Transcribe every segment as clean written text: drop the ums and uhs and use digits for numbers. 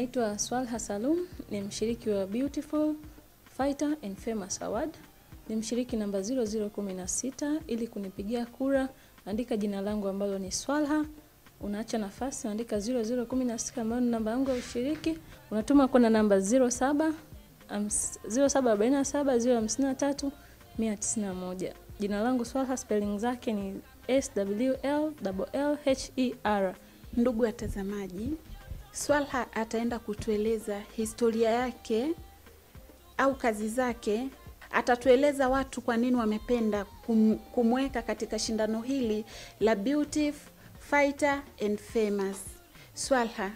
Naitwa Swalha Salum, ni mshiriki wa Beautiful, Fighter and Famous Award. Ni mshiriki namba 0016. Ili kunipigia kura, andika jina langu ambalo ni Swalha. Unaacha nafasi, andika 0016 ambalo ni namba yangu ya ushiriki. Unatuma kwa namba 0747053191. Jina langu Swalha, spelling zake ni SWLLHER. Ndugu watazamaji, Swalha ataenda kutueleza historia yake au kazi zake. Atatueleza watu kwa nini wamependa kumweka katika shindano hili la Beautiful, Fighter and Famous. Swalha,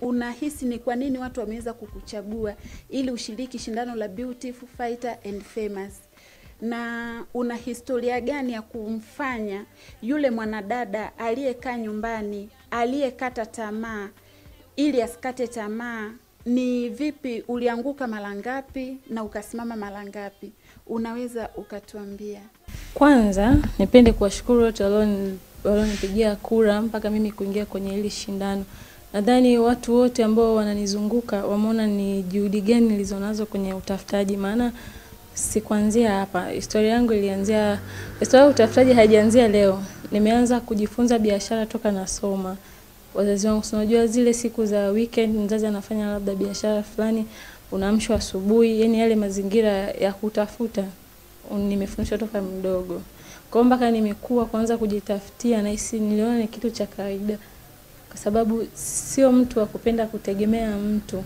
unahisi ni kwa nini watu wameweza kukuchagua ili ushiriki shindano la Beautiful, Fighter and Famous? Na una historia gani ya kumfanya yule mwanadada aliyekaa nyumbani, aliyekata tamaa, ili asikate tamaa? Ni vipi ulianguka mara ngapi na ukasimama mara ngapi? Unaweza ukatuambia? Kwanza nipende kuwashukuru wote walionipigia kura mpaka mimi kuingia kwenye hili shindano. Nadhani watu wote ambao wananizunguka wameona ni juhudi gani nilizonazo kwenye utafutaji, maana sikuanzia hapa. Historia yangu ilianzia, historia ya utafutaji haijaanzia leo. Nimeanza kujifunza biashara toka nasoma. Wazazi wangu, unajua zile siku za weekend mzazi anafanya labda biashara fulani, unaamshwa asubuhi, yani yale mazingira ya kutafuta nimefundishwa toka mdogo. Kwa mpaka nimekuwa kwanza kujitafutia, na hisi niliona ni kitu cha kawaida, kwa sababu sio mtu wa kupenda kutegemea mtu.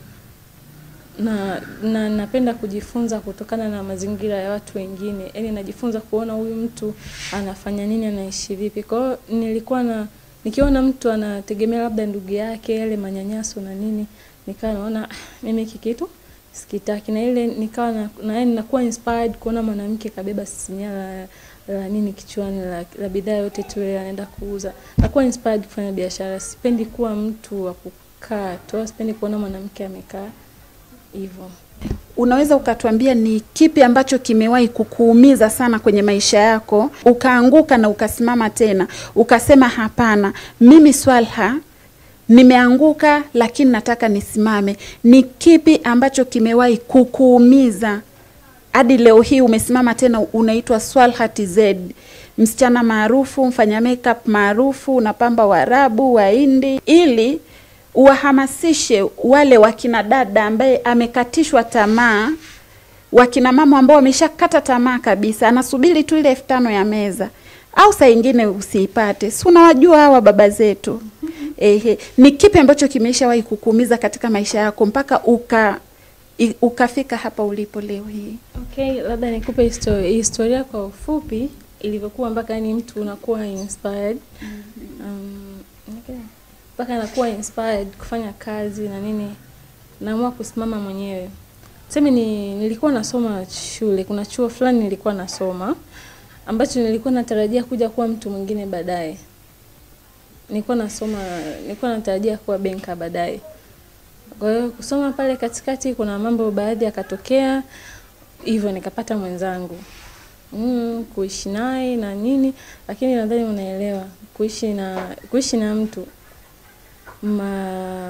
Na napenda kujifunza kutokana na mazingira ya watu wengine. Yani najifunza kuona huyu mtu anafanya nini, anaishi vipi. Kwa nilikuwa na nikiona mtu anategemea labda ndugu yake yale manyanyaso na nini, nikawa naona mimi hiki kitu sikitaki. Na ile nikawa na ninakuwa inspired kuona mwanamke kabeba sinyala la nini kichwani la bidhaa yote tu anaenda kuuza. Nakuwa inspired kufanya biashara. Sipendi kuwa mtu wa kukaa tu, sipendi kuona mwanamke amekaa hivyo. Unaweza ukatuambia ni kipi ambacho kimewahi kukuumiza sana kwenye maisha yako, ukaanguka na ukasimama tena, ukasema hapana, mimi Swalha nimeanguka lakini nataka nisimame? Ni kipi ambacho kimewahi kukuumiza hadi leo hii umesimama tena, unaitwa Swalha TZ, msichana maarufu, mfanya makeup maarufu, unapamba Waarabu, Wahindi, ili uwahamasishe wale wakina dada ambaye amekatishwa tamaa, wakina mama ambao wameshakata tamaa kabisa, anasubiri tu ile 5000 ya meza au saa nyingine usiipate? Si unawajua hawa baba zetu. Ehe, ni kipi ambacho kimeshawahi kukuumiza katika maisha yako mpaka ukafika hapa ulipo leo hii? Okay, labda nikupe historia kwa ufupi ilivyokuwa mpaka ni mtu unakuwa inspired. Mpaka nakuwa inspired kufanya kazi na nini, naamua kusimama mwenyewe. Sema nilikuwa nasoma shule, kuna chuo fulani nilikuwa nasoma ambacho nilikuwa natarajia kuja kuwa mtu mwingine baadaye. Nilikuwa natarajia kuwa banka baadaye. Kwa hiyo kusoma pale katikati kuna mambo baadhi yakatokea, hivyo nikapata mwenzangu. Kuishi naye na nini, lakini nadhani unaelewa, kuishi na mtu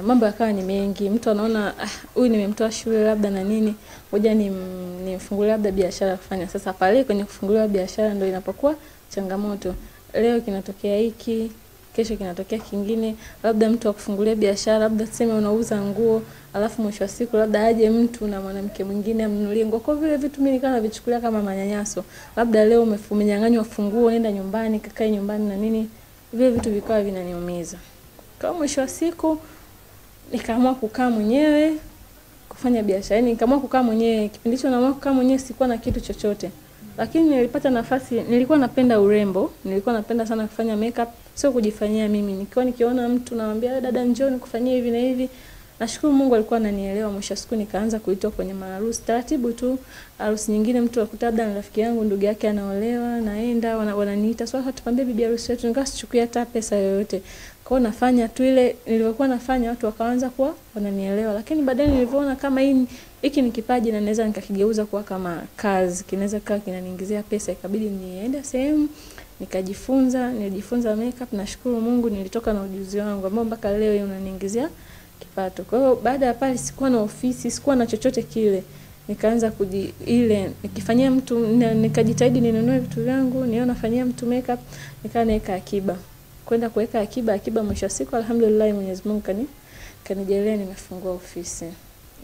mambo yakawa ni mengi. Mtu anaona huyu nimemtoa shule labda na nini, ngoja nifungulie labda biashara kufanya. Sasa pale kwenye kufungulia biashara ndio inapokuwa changamoto. Leo kinatokea hiki, kesho kinatokea kingine. Labda mtu akufungulia biashara, labda tuseme unauza nguo, alafu mwisho wa siku labda aje mtu na mwanamke mwingine amnunulie nguo. Kwa vile vitu mimi nikawa navichukulia kama manyanyaso. Labda leo umenyang'anywa funguo, nenda nyumbani, kakae nyumbani na nini. Vile vitu vikawa vinaniumiza. Kwa mwisho wa siku nikaamua kukaa mwenyewe kufanya biashara. Yani nikaamua kukaa mwenyewe. Kipindi hicho naamua kukaa mwenyewe, sikuwa na kitu chochote. Lakini nilipata nafasi, nilikuwa napenda urembo, nilikuwa napenda sana kufanya makeup, sio kujifanyia mimi. Nikiwa nikiona mtu naambia dada njoo nikufanyie hivi na hivi. Nashukuru Mungu alikuwa ananielewa. Mwisho wa siku nikaanza kuitwa kwenye maharusi taratibu tu. Harusi nyingine mtu akutabda na rafiki yangu ndugu yake anaolewa, naenda wananiita, "Swalha tupambie bibi harusi yetu." Nikao sichukui hata pesa yoyote. Kwa nafanya tu ile nilivyokuwa nafanya, watu wakaanza kuwa wananielewa. Lakini baadaye nilipoona kama hiki ni kipaji na naweza nikakigeuza kuwa kama kazi, kinaweza kuwa kinaniingizia pesa, ikabidi niende sehemu nikajifunza makeup. Nashukuru Mungu nilitoka na ujuzi wangu ambao mpaka leo unaniingizia kipato. Kwa hiyo baada ya pale sikuwa na ofisi, sikuwa na chochote kile. Nikaanza nikifanyia mtu, nikajitahidi ninunue vitu vyangu, niona nafanyia mtu makeup, nikaa naweka akiba. Kwenda kuweka akiba mwisho wa siku alhamdulillah Mwenyezi Mungu kanijalia nimefungua ofisi.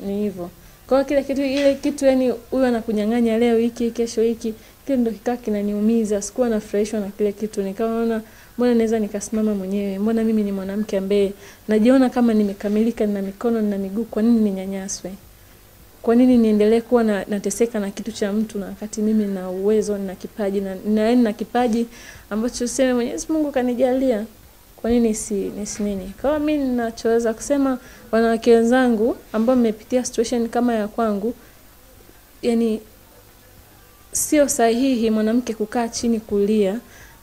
Ni hivyo. Kwa kila kitu ile kitu yani huyu anakunyang'anya leo hiki kesho hiki, kile ndio kikaa kinaniumiza. Sikuwa nafurahishwa na kile kitu. Nikaona mbona naweza nikasimama mwenyewe? Mbona mimi ni mwanamke ambaye najiona kama nimekamilika na mikono na miguu, kwa nini ninyanyaswe? Kwa nini niendelee kuwa nateseka na kitu cha mtu na wakati mimi na uwezo na kipaji na kipaji ambacho sema Mwenyezi Mungu kanijalia? Kwa nini nini? Kwa mimi ninachoweza kusema wanawake wenzangu ambao mmepitia situation kama ya kwangu, yani sio sahihi mwanamke kukaa chini kulia,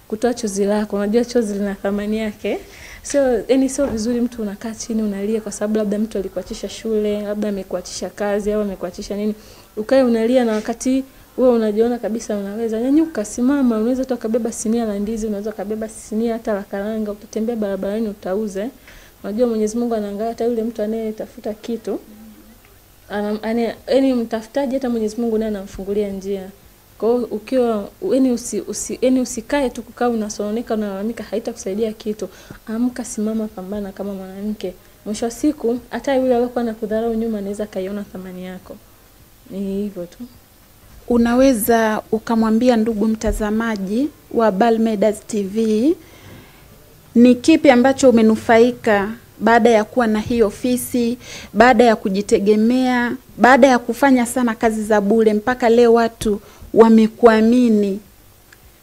kutoa chozi lako. Unajua chozi lina thamani yake. Sio yani sio vizuri mtu unakaa chini unalia kwa sababu labda mtu alikuachisha shule, labda amekuachisha kazi au amekuachisha nini. Ukae unalia na wakati wewe unajiona kabisa unaweza. Nyanyuka, simama, unaweza tu kubeba sinia la ndizi, unaweza kubeba sinia hata la karanga, utatembea barabarani utauze. Unajua Mwenyezi Mungu anaangalia hata yule mtu anayetafuta kitu. Yaani mtafutaji hata Mwenyezi Mungu naye anamfungulia njia. Kwa ukiwa yani usikae tu kukaa unasononeka unalalamika, haitakusaidia kitu. Amka, simama, pambana kama mwanamke. Mwisho wa siku hata yule aliyokuwa anakudharau nyuma anaweza kaiona thamani yako. Ni hivyo tu. Unaweza ukamwambia ndugu mtazamaji wa Balmedas TV ni kipi ambacho umenufaika baada ya kuwa na hii ofisi, baada ya kujitegemea, baada ya kufanya sana kazi za bure mpaka leo watu wamekuamini?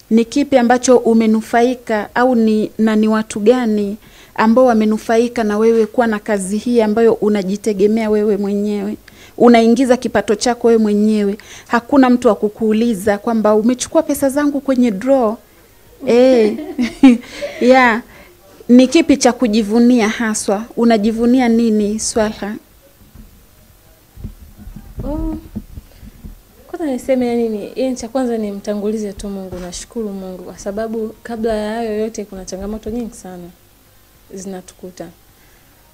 Ni kipi ambacho umenufaika au ni watu gani ambao wamenufaika na wewe kuwa na kazi hii ambayo unajitegemea wewe mwenyewe? Unaingiza kipato chako wewe mwenyewe. Hakuna mtu akukuuliza kwamba umechukua pesa zangu kwenye draw. Yeah. Ni kipi cha kujivunia haswa? Unajivunia nini, Swalha? Kwanza niseme yani yeye cha kwanza ni mtangulize tu Mungu. Nashukuru Mungu kwa sababu kabla ya hayo yote kuna changamoto nyingi sana zinatukuta.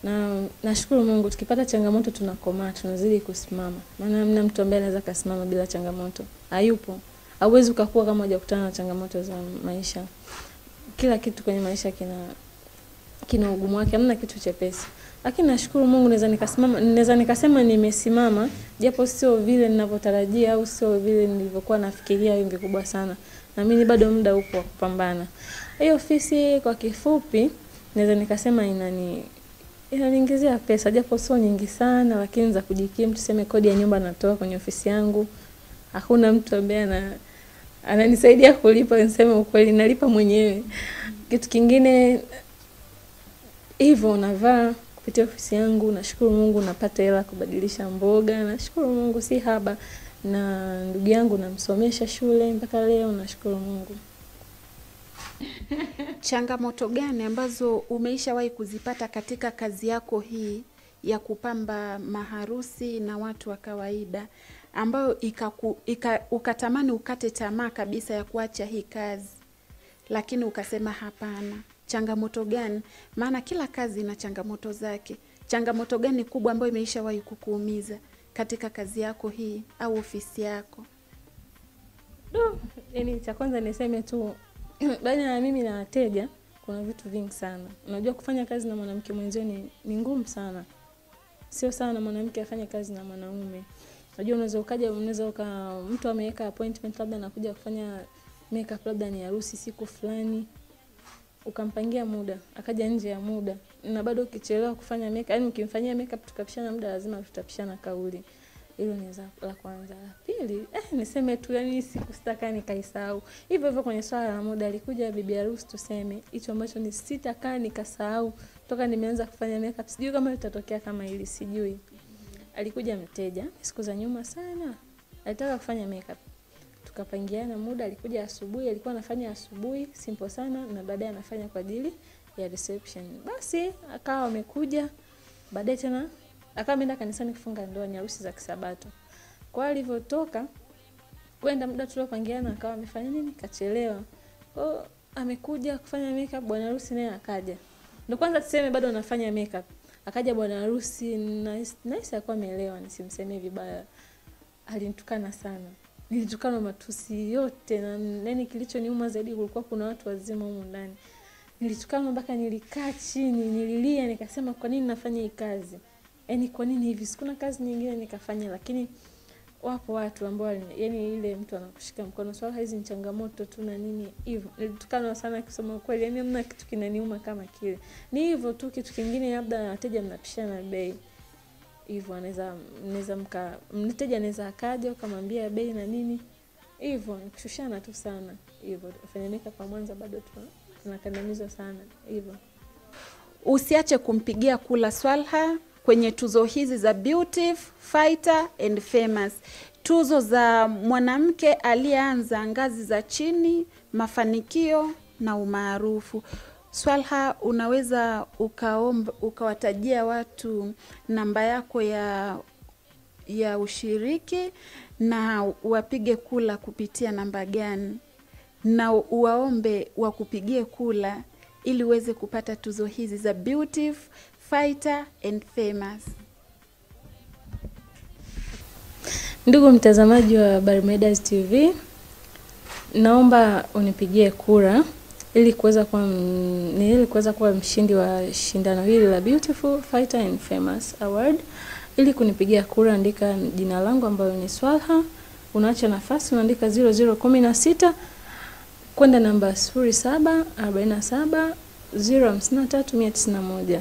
Na nashukuru Mungu tukipata changamoto tunakomaa, tunazidi kusimama. Maana hamna mtu ambaye anaweza kusimama bila changamoto. Hayupo. Hauwezi ukakua kama hujakutana na changamoto za maisha. Kila kitu kwenye maisha kina ugumu wake, hamna kitu chepesi. Lakini nashukuru Mungu naweza nikasema nimesimama japo sio vile ninavyotarajia au sio vile nilivyokuwa nafikiria wingi kubwa sana. Na mimi bado muda upo wa kupambana. Hiyo ofisi kwa kifupi naweza nikasema inaniingizia pesa japo sio nyingi sana, lakini za kujikimu. Tuseme kodi ya nyumba natoa kwenye ofisi yangu. Hakuna mtu ambaye ananisaidia kulipa, niseme ukweli nalipa mwenyewe. Kitu kingine hivyo navaa kupitia ofisi yangu. Nashukuru Mungu napata hela kubadilisha mboga. Nashukuru Mungu si haba, na ndugu yangu namsomesha shule mpaka leo. Nashukuru Mungu. Changamoto gani ambazo umeishawahi kuzipata katika kazi yako hii ya kupamba maharusi na watu wa kawaida ambayo ukatamani ukate tamaa kabisa ya kuacha hii kazi lakini ukasema hapana? Changamoto gani? Maana kila kazi ina changamoto zake. Changamoto gani kubwa ambayo imeishawahi kukuumiza katika kazi yako hii au ofisi yako? Yani cha kwanza niseme tu baina ya mimi na wateja kuna vitu vingi sana. Unajua kufanya kazi na mwanamke mwenzio ni ngumu sana. Sio sana mwanamke afanye kazi na mwanaume. Unajua unaweza uka mtu ameweka appointment labda anakuja kufanya makeup labda ni harusi siku fulani. Ukampangia muda, akaja nje ya muda. Na bado ukichelewa kufanya makeup, yani ukimfanyia makeup tukapishana muda, lazima tutapishana kauli. Hilo ni la kwanza. Pili, niseme tu yani sikustaka nikaisahau. Hivyo hivyo kwenye swala la muda alikuja bibi harusi, tuseme hicho ambacho ni sitakaa nikasahau toka nimeanza kufanya makeup. Sijui kama litatokea kama hili, sijui. Alikuja mteja siku za nyuma sana. Alitaka kufanya makeup. Tukapangiana muda, alikuja asubuhi, alikuwa anafanya asubuhi, simple sana, na baadaye anafanya kwa ajili ya reception. Basi akawa amekuja, baadaye tena akaenda kanisani kufunga ndoa, ni harusi za Kisabato. Kwa alivyotoka kwenda muda tuliopangiana akawa amefanya nini? Kachelewa. Kwa amekuja kufanya makeup, bwana harusi naye akaja. Ndio kwanza tuseme bado anafanya makeup. Akaja bwana harusi nice akawa ameelewa, nisimsemee vibaya. Alinitukana sana. Nilitukana matusi yote na nani kilichoniuma zaidi kulikuwa kuna watu wazima huko ndani. Nilitukana mpaka nilikaa chini, nililia nikasema kwa nini nafanya hii kazi? Yaani kwa nini hivi? Sikuna kazi nyingine nikafanya, lakini wapo watu ambao yani ile mtu anakushika mkono, swala hizi ni changamoto tu na nini hivyo. Nilitukana sana kusema kweli, yani hamna kitu kinaniuma kama kile. Ni hivyo tu, kitu kingine labda wateja mnapishana bei. Hivyo anaweza mteja anaweza akaja kumwambia bei na nini. Hivyo kushushana tu sana. Hivyo ufanyika kwa Mwanza bado tunakandamizwa sana. Hivyo usiache kumpigia kula Swalha kwenye tuzo hizi za Beauty, Fighter and Famous. Tuzo za mwanamke aliyeanza ngazi za chini, mafanikio na umaarufu. Swalha, unaweza ukawatajia watu namba yako ya ushiriki na wapige kula kupitia namba gani, na uwaombe wakupigie kula ili uweze kupata tuzo hizi za Beauty, Fighter and Famous? Ndugu mtazamaji wa Balmedas TV, naomba unipigie kura ili kuweza kuwa mshindi wa shindano hili la Beautiful, Fighter and Famous Award. Ili kunipigia kura, andika jina langu ambalo ni Swalha, unaacha nafasi, unaandika 0016 kwenda namba 0747053191.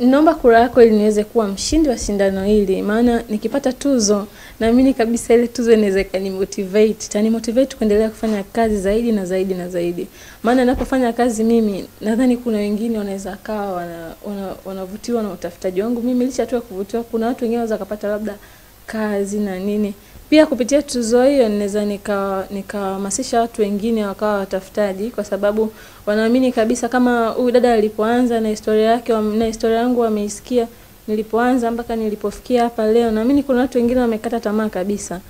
Naomba kura yako ili niweze kuwa mshindi wa shindano hili, maana nikipata tuzo naamini kabisa ile tuzo inaweza kanimotivate, tanimotivate kuendelea kufanya kazi zaidi na zaidi na zaidi. Maana ninapofanya kazi mimi, nadhani kuna wengine wanaweza kawa wanavutiwa na utafutaji wangu. Mimi licha tu ya kuvutiwa, kuna watu wengine wanaweza kupata labda kazi na nini. Pia kupitia tuzo hiyo ninaweza nikahamasisha watu wengine wakawa watafutaji, kwa sababu wanaamini kabisa kama huyu dada alipoanza na historia yake na historia yangu ameisikia nilipoanza mpaka nilipofikia hapa leo, naamini kuna watu wengine wamekata tamaa kabisa.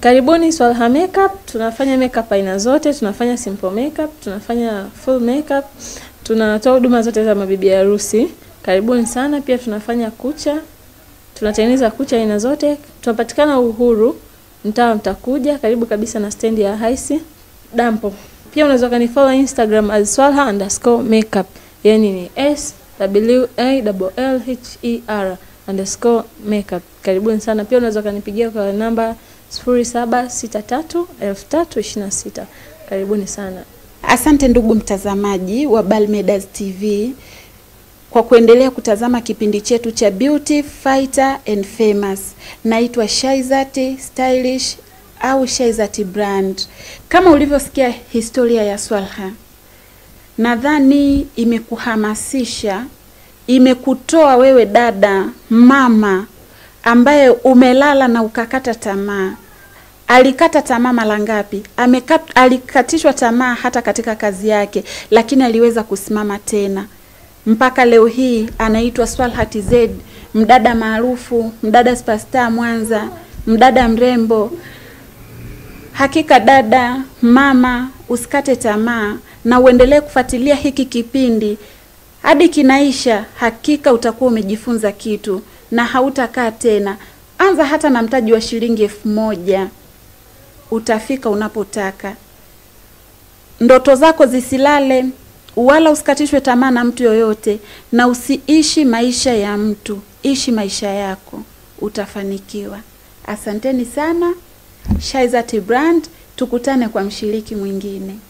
Karibuni Swalha Makeup. Tunafanya makeup aina zote, tunafanya simple makeup, tunafanya full makeup, tunatoa huduma zote za mabibi harusi. Karibuni sana. Pia tunafanya kucha, tunatengeneza kucha aina zote. Tunapatikana Uhuru, mtaa mtakuja, karibu kabisa na stand ya Haisi Dampo. Pia unaweza kanifollow Instagram as swalha_makeup. Yani ni SWALHER_makeup. Karibuni sana. Pia unaweza kanipigia kwa namba 0763 3326. Karibuni sana. Asante ndugu mtazamaji wa Balmedas TV kwa kuendelea kutazama kipindi chetu cha Beauty, Fighter and Famous. Naitwa Shayzati Stylish au Shayzati Brand. Kama ulivyosikia historia ya Swalha, nadhani imekuhamasisha, imekutoa wewe dada, mama ambaye umelala na ukakata tamaa. Alikata tamaa mara ngapi? Alikatishwa tamaa hata katika kazi yake, lakini aliweza kusimama tena. Mpaka leo hii anaitwa Swalha TZ, mdada maarufu, mdada superstar Mwanza, mdada mrembo. Hakika dada, mama, usikate tamaa na uendelee kufuatilia hiki kipindi hadi kinaisha. Hakika utakuwa umejifunza kitu na hautakaa tena. Anza hata na mtaji wa shilingi 1000. Utafika unapotaka. Ndoto zako zisilale, wala usikatishwe tamaa na mtu yoyote, na usiishi maisha ya mtu, ishi maisha yako, utafanikiwa. Asanteni sana. Shayzati Brand, tukutane kwa mshiriki mwingine.